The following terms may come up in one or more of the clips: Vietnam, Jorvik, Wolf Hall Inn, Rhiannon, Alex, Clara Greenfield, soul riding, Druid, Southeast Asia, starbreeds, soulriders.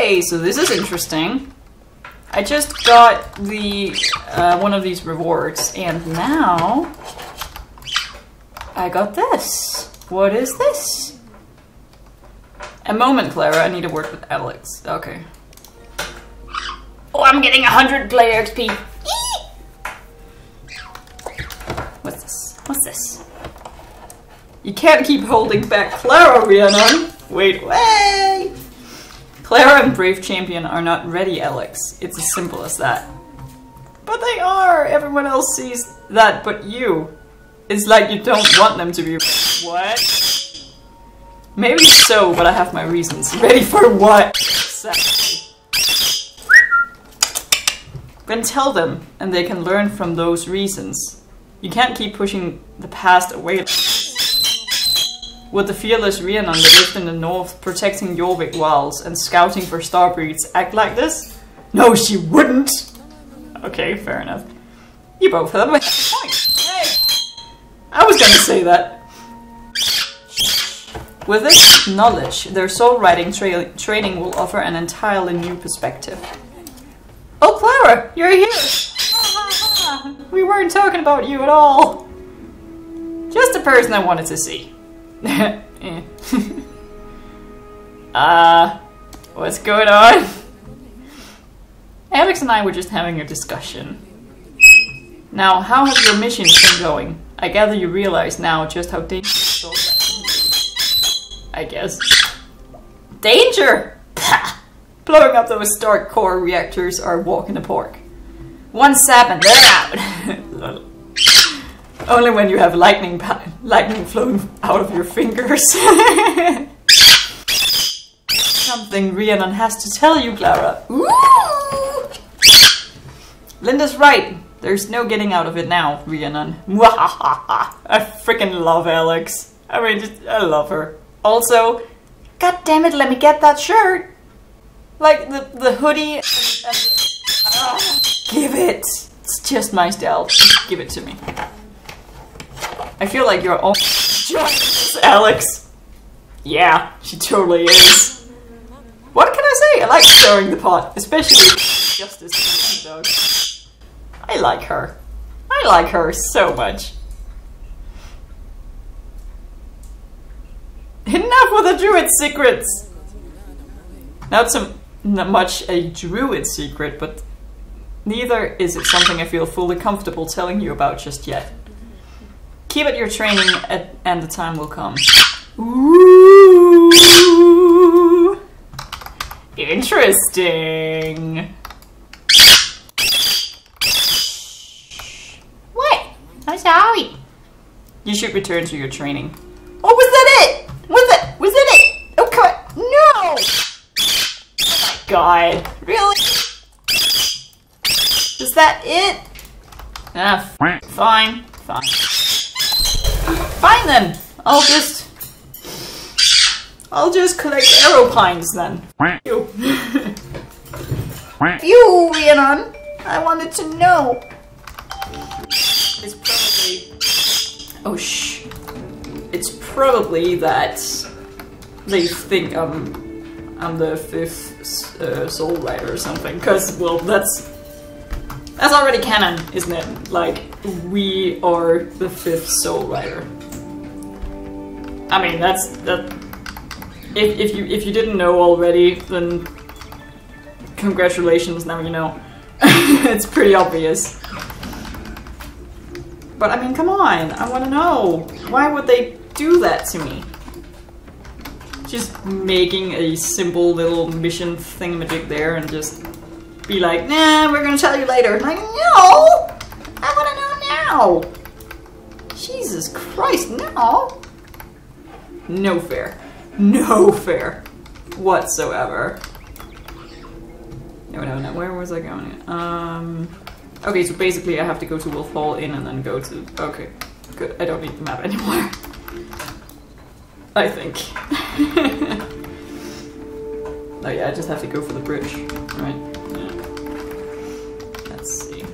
Hey, so this is interesting. I just got the one of these rewards, and now I got this. What is this? A moment, Clara. I need to work with Alex. Okay. Oh, I'm getting 100 player XP. Eee! What's this? What's this? You can't keep holding back Clara, Rhiannon. Wait, wait! Clara and Brave Champion are not ready, Alex. It's as simple as that. But they are! Everyone else sees that but you. It's like you don't want them to be- What? Maybe so, but I have my reasons. Ready for what? Exactly. Then tell them, and they can learn from those reasons. You can't keep pushing the past away. With the fearless Rhiannon that lived in the north, protecting Jorvik wilds and scouting for starbreeds, act like this? No, she wouldn't! Okay, fair enough. You both have a point! Hey! I was gonna say that! With this knowledge, their soul-riding training will offer an entirely new perspective. Oh, Clara! You're here! We weren't talking about you at all! Just the person I wanted to see. What's going on? Alex and I were just having a discussion. Now, how have your missions been going? I gather you realize now just how dangerous I guess. Danger? Pah! Blowing up those Stark core reactors are walking the park. One sap and they're out! Only when you have lightning flowing out of your fingers. Something Rhiannon has to tell you, Clara. Ooh! Linda's right. There's no getting out of it now, Rhiannon. I freaking love Alex. I mean, just, I love her. Also, God damn it, let me get that shirt. Like the hoodie. Give it. It's just my style. Just give it to me. I feel like you're all Alex. Yeah, she totally is. What can I say? I like stirring the pot, especially Justice Dog. I like her. I like her so much. Enough with the Druid secrets! Not much a Druid secret, but neither is it something I feel fully comfortable telling you about just yet. Keep at your training, and the time will come. Ooh, interesting. What? I'm sorry. You should return to your training. Oh, was that it? Was that it? Oh, come on. No! Oh my God! Really? Is that it? Ah, fine, fine. Fine then, I'll just collect arrow pines then. You, you, Rhiannon. I wanted to know. It's probably. Oh shh. It's probably that they think I'm the fifth soul rider or something. Cause well, that's already canon, isn't it? Like. We are the fifth soul rider. I mean, that. If you didn't know already, then congratulations. Now you know. It's pretty obvious. But I mean, come on! I want to know. Why would they do that to me? Just making a simple little mission thingamajig there, and just be like, nah, we're gonna tell you later. Like, no, I want to know. Ow! Jesus Christ, no! No fair. No fair. Whatsoever. No, where was I going? Okay, so basically I have to go to Wolf Hall Inn and then go to... Okay, good. I don't need the map anymore. I think. Oh yeah, I just have to go for the bridge. Alright. Yeah. Let's see.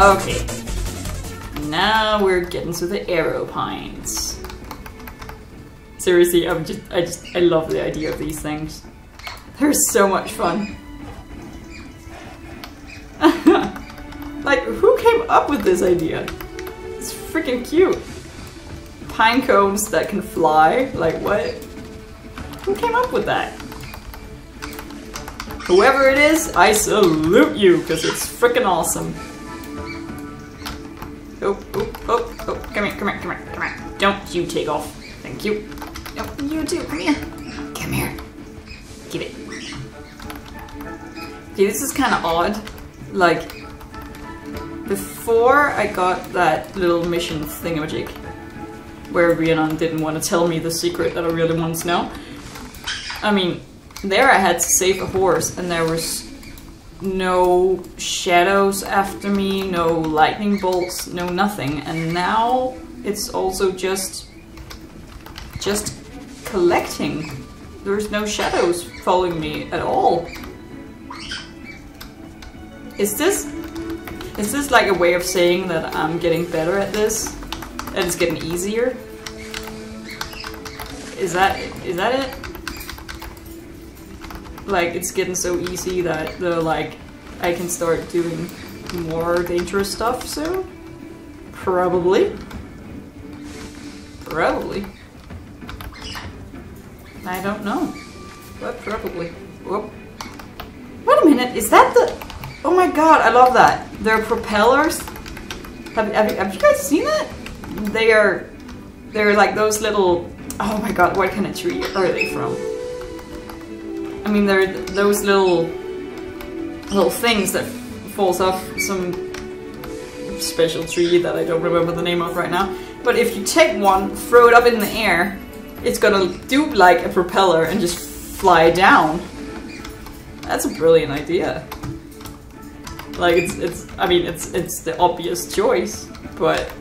Okay. Now we're getting to the arrow pines. Seriously, I love the idea of these things. They're so much fun. Like, who came up with this idea? It's freaking cute. Pine cones that can fly? Like, what? Who came up with that? Whoever it is, I salute you, because it's freaking awesome. Oh, oh, oh, oh, come here, come here, come here, come here. Don't you take off. Thank you. No, you too, come here. Come here. Give it. Okay, this is kind of odd. Like, before I got that little mission thingamajig, where Rhiannon didn't want to tell me the secret that I really want to know. I mean, there I had to save a horse, and there was no shadows after me, no lightning bolts, no nothing. And now it's also just collecting. There's no shadows following me at all. Is this like a way of saying that I'm getting better at this? That it's getting easier? Is that it? Like, it's getting so easy that the, like, I can start doing more dangerous stuff soon? Probably. Probably. I don't know. But probably. Whoop. Wait a minute, is that the... Oh my god, I love that. They're propellers. Have you guys seen that? They're like those little... Oh my god, what kind of tree are they from? I mean, there are those little things that falls off some special tree that I don't remember the name of right now. But if you take one, throw it up in the air, it's gonna do like a propeller and just fly down. That's a brilliant idea. Like, it's the obvious choice, but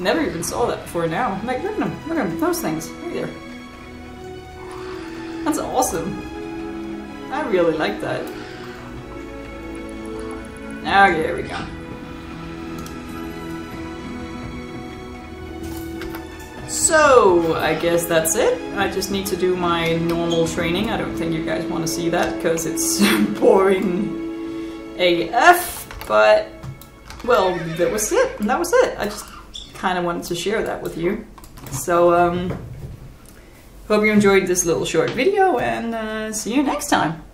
never even saw that before now. Like, look at them, those things right there. That's awesome. I really like that. Okay, here we go. So, I guess that's it. I just need to do my normal training. I don't think you guys want to see that because it's boring AF, but, well, that was it. That was it. I just kind of wanted to share that with you. So, hope you enjoyed this little short video, and see you next time.